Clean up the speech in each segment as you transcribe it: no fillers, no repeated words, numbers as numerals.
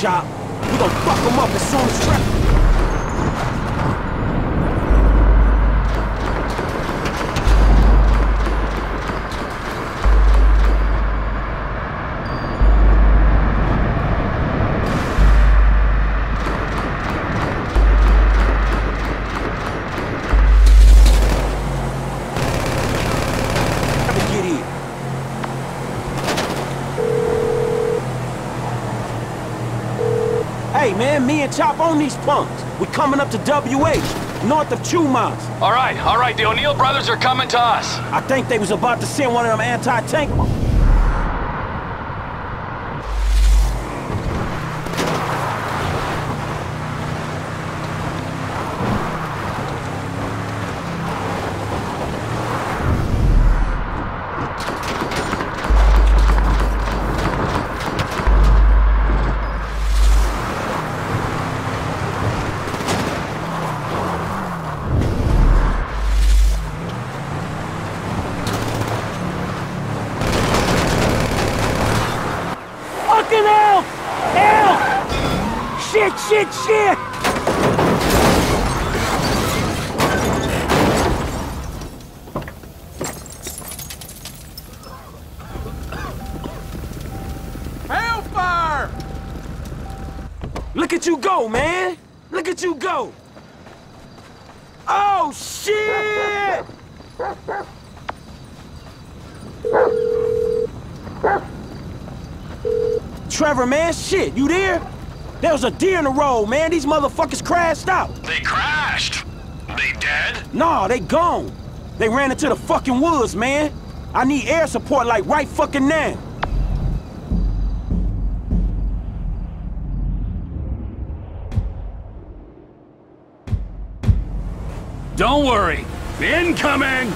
job. We're gonna fuck them up as soon as traffic. Me and Chop on these punks. We coming up to WH, north of 2 miles. All right. The O'Neill brothers are coming to us. I think they was about to send one of them anti-tank. Shit! Hellfire! Look at you go, man! Look at you go! Oh, shit! Trevor, man, shit, you there? There was a deer in the road, man. These motherfuckers crashed out. They crashed? They dead? Nah, they gone. They ran into the fucking woods, man. I need air support like right fucking now. Don't worry. Incoming!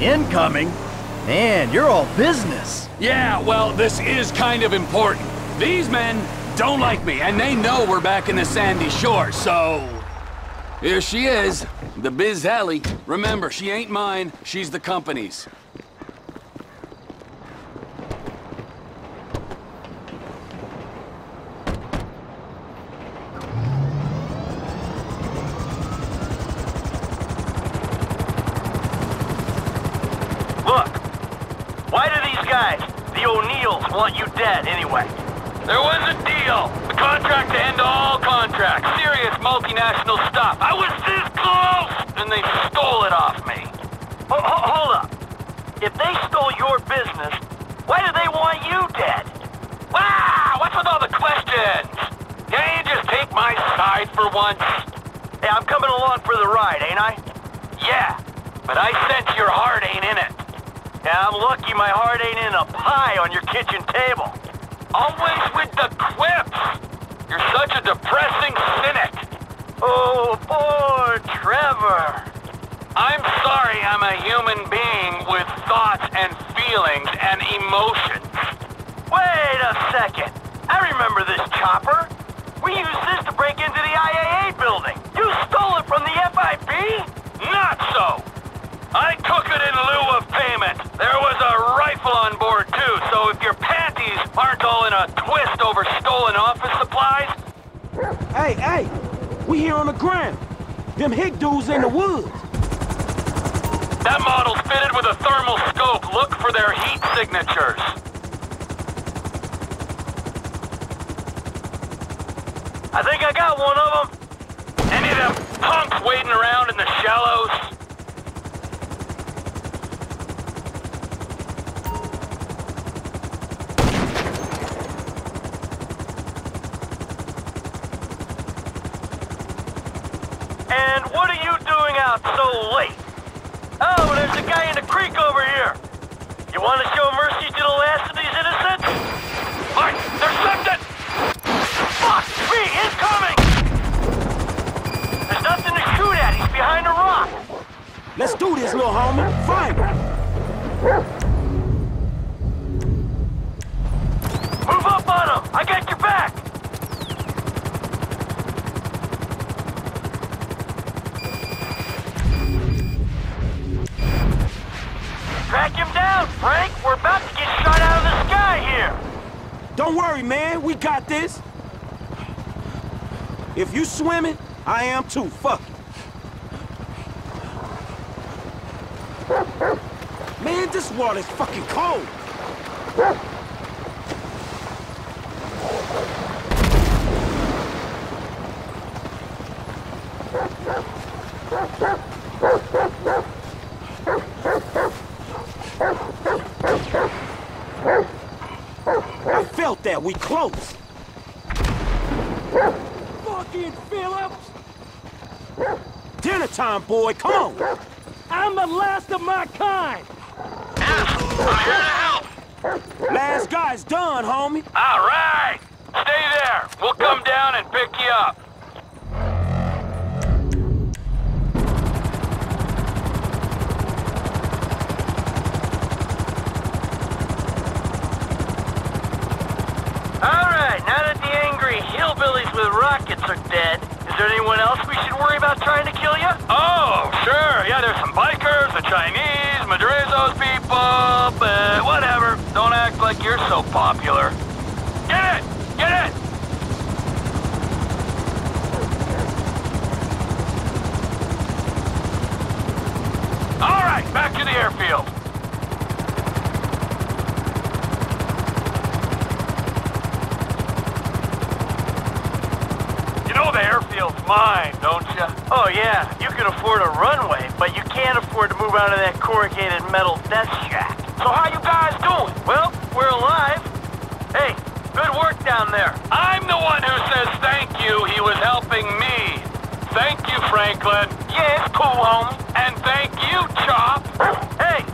Incoming? Man, you're all business. Yeah, well, this is kind of important. These men don't like me, and they know we're back in the sandy shore, so... Here she is, the Bizzelli. Remember, she ain't mine, she's the company's. Want you dead anyway. There was a deal. A contract to end all contracts. Serious multinational stuff. I was this close! And they stole it off me. Hold up. If they stole your business, why do they want you dead? Wow! What's with all the questions? Can't you just take my side for once? Hey, I'm coming along for the ride, ain't I? Yeah, but I sense your heart ain't in it. Yeah, I'm lucky my heart ain't in a pie on your kitchen table. Always with the quips! You're such a depressing cynic! Oh, poor Trevor! I'm sorry I'm a human being with thoughts and feelings and emotions. Wait a second! I remember this chopper! We used this to break into the IAA building! You stole it from the FIB? Not so! I took it in lieu of payment. There was a rifle on board, too, so if your panties aren't all in a twist over stolen office supplies... Hey, we here on the ground. Them hick dudes in the woods. That model's fitted with a thermal scope. Look for their heat signatures. I think I got one of them. Any of them punks waiting around in the shallows? Don't worry, man. We got this. If you swimming, I am too. Fuck it. Man, this water's fucking cold. I felt that. We close. Fucking Phillips! Dinner time, boy. Come on. I'm the last of my kind. I'm here to help. Last guy's done, homie. All right. Stay there. We'll come down and pick you up. Hillbillies with rockets are dead. Is there anyone else we should worry about trying to kill you? Oh, sure. Yeah, there's some bikers, the Chinese, Madrazo's people, but whatever. Don't act like you're so popular. Get it! Get it! All right, back to the airfield. Mine, don't you? Oh yeah, you can afford a runway, but you can't afford to move out of that corrugated metal death shack. So how you guys doing? Well, we're alive. Hey, good work down there. I'm the one who says thank you. He was helping me. Thank you, Franklin. Yeah, it's cool, homie. And thank you, Chop. Hey,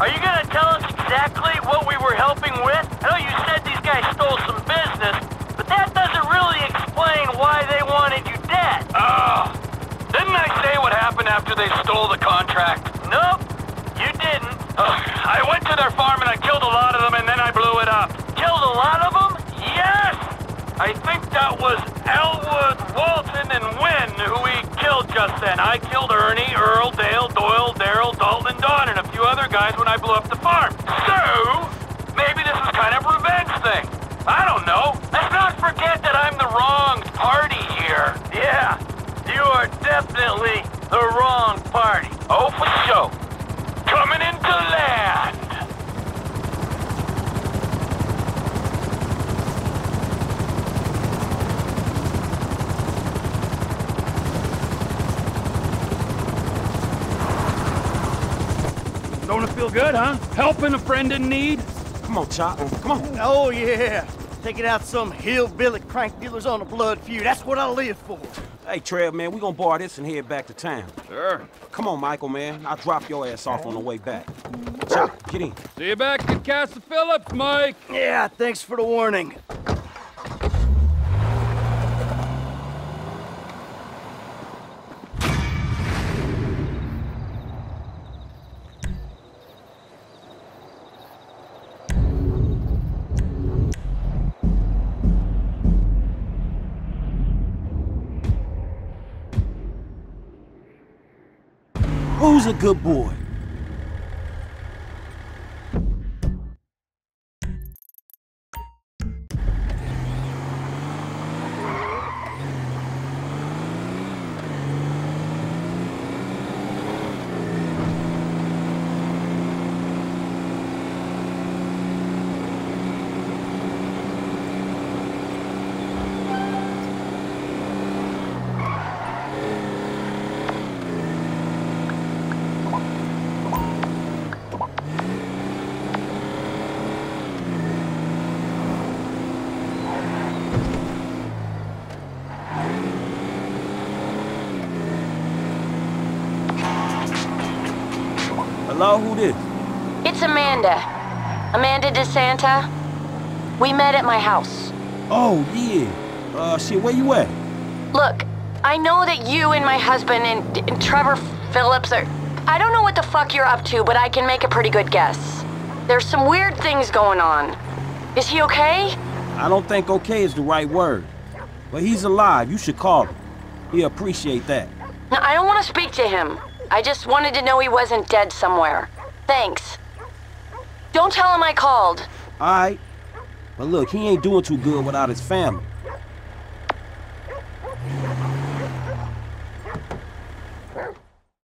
are you gonna tell us exactly what we were helping with? I know you said these guys stole some business, but that doesn't really explain why they wanted you. Didn't I say what happened after they stole the contract? Nope, you didn't. I went to their farm and I killed a lot of them and then I blew it up. Killed a lot of them? Yes! I think that was Elwood, Walton, and Wynn who we killed just then. I killed Ernie, Earl, Dale, Doyle, Darrell, Dalton, and Don, and a few other guys when I blew up the farm. So, maybe this is kind of a revenge thing. I don't know. Let's not forget that I'm the wronged party here. Yeah, you are definitely the wrong party. Oh, for sure. Coming into land. Don't it feel good, huh? Helping a friend in need? Come on, Chop. Come on. Oh, yeah. Taking out some hillbilly crank dealers on a blood feud. That's what I live for. Hey, Trev, man, we gonna borrow this and head back to town. Sure. Come on, Michael, man. I'll drop your ass off on the way back. Chop, get in. See you back at Castle Phillips, Mike. Yeah, thanks for the warning. Who's a good boy? Hello, who this? It's Amanda. Amanda De Santa. We met at my house. Oh, yeah. Shit, where you at? Look, I know that you and my husband and Trevor Phillips are... I don't know what the fuck you're up to, but I can make a pretty good guess. There's some weird things going on. Is he okay? I don't think okay is the right word. But he's alive. You should call him. He'll appreciate that. No, I don't want to speak to him. I just wanted to know he wasn't dead somewhere. Thanks. Don't tell him I called. All right. But look, he ain't doing too good without his family.